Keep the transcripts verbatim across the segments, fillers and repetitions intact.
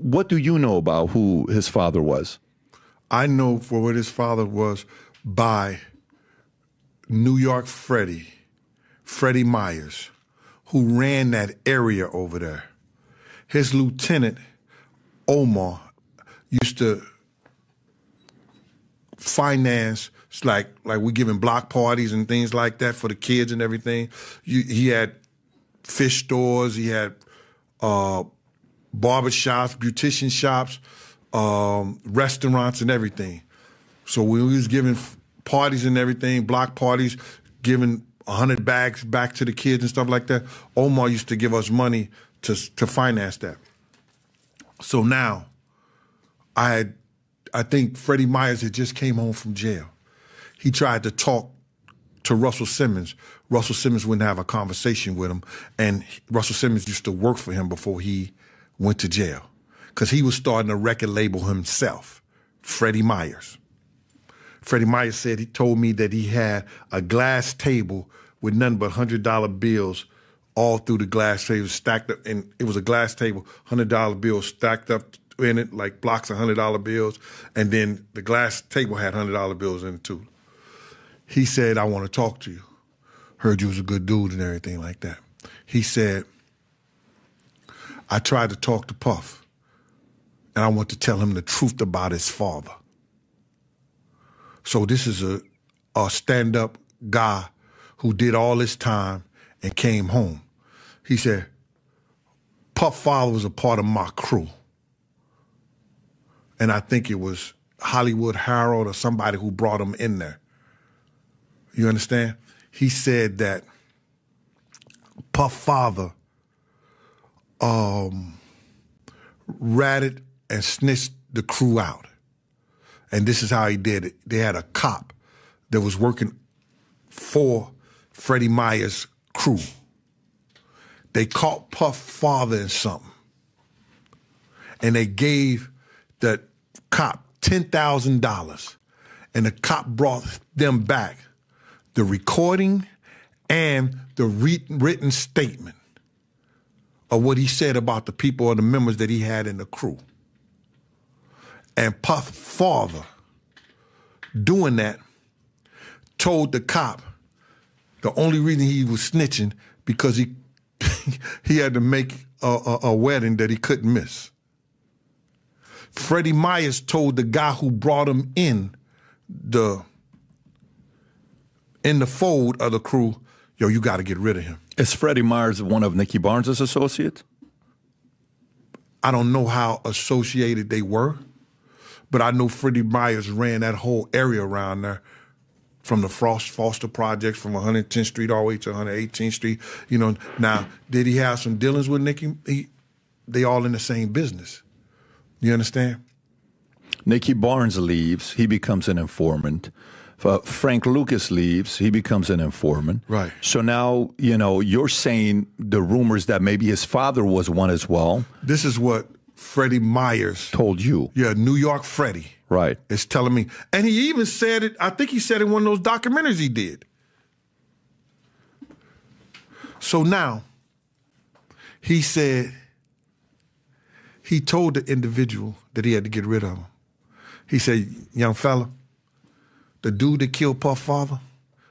What do you know about who his father was? I know for what his father was by New York Freddie, Freddie Myers, who ran that area over there. His lieutenant, Omar, used to finance, like like we giving block parties and things like that for the kids and everything. You, he had fish stores, he had uh, barber shops, beautician shops, um, restaurants and everything. So when we was giving parties and everything, block parties, giving a hundred bags back to the kids and stuff like that, Omar used to give us money to to finance that. So now, I had, I think Freddie Myers had just came home from jail. He tried to talk to Russell Simmons. Russell Simmons wouldn't have a conversation with him, and Russell Simmons used to work for him before he went to jail, because he was starting a record label himself, Freddie Myers. Freddie Myers said he told me that he had a glass table with nothing but one hundred dollar bills all through the glass table, stacked up, and it was a glass table, one hundred dollar bills stacked up in it, like blocks of one hundred dollar bills, and then the glass table had one hundred dollar bills in it too. He said, I want to talk to you. Heard you was a good dude and everything like that. He said, I tried to talk to Puff, and I want to tell him the truth about his father. So this is a, a stand-up guy who did all his time and came home. He said, Puff Father was a part of my crew. And I think it was Hollywood Harold or somebody who brought him in there. You understand? He said that Puff Father um, ratted and snitched the crew out. And this is how he did it. They had a cop that was working for Freddie Myers' crew. They caught Puff Father in something. And they gave the cop ten thousand dollars. And the cop brought them back the recording and the re written statement of what he said about the people or the members that he had in the crew. And Puff Father, doing that, told the cop the only reason he was snitching because he he had to make a, a, a wedding that he couldn't miss. Freddie Myers told the guy who brought him in the in the fold of the crew, yo, you got to get rid of him. Is Freddie Myers one of Nicky Barnes' associates? I don't know how associated they were. But I know Freddie Myers ran that whole area around there from the Frost Foster Project, from one hundred tenth Street all the way to one hundred eighteenth Street. You know, now, did he have some dealings with Nicky? He, they all in the same business. You understand? Nicky Barnes leaves. He becomes an informant. Uh, Frank Lucas leaves. He becomes an informant. Right. So now, you know, you're saying the rumors that maybe his father was one as well. This is what Freddie Myers told you. Yeah, New York Freddie. Right. Is telling me. And he even said it, I think he said it in one of those documentaries he did. So now, he said, he told the individual that he had to get rid of him. He said, young fella, the dude that killed Puff Father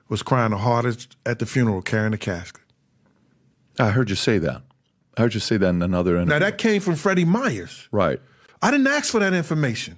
was crying the hardest at the funeral carrying a casket. I heard you say that. I heard you say that in another interview. Now, that came from Freddie Myers. Right. I didn't ask for that information.